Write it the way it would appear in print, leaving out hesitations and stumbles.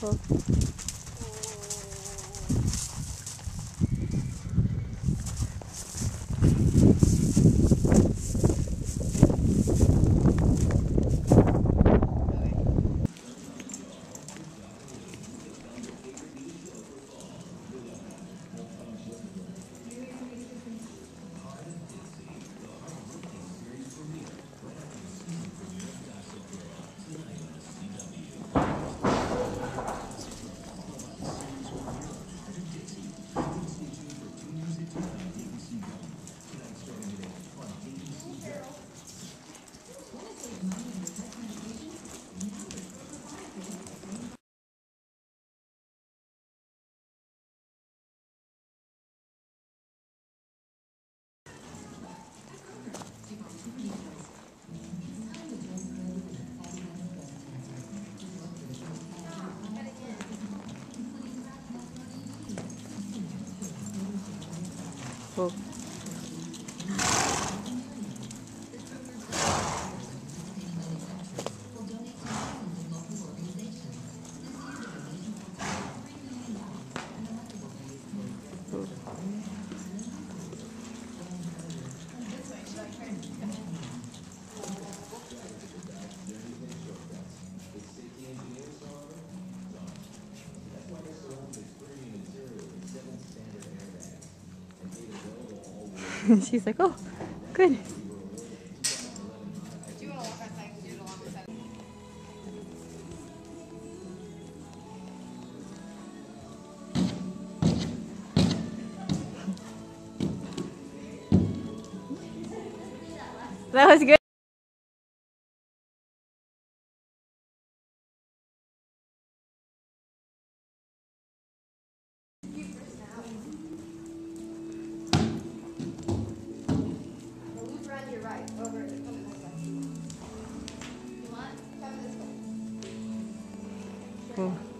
Cool. Cool. She's like, oh, good. That was good. Cool.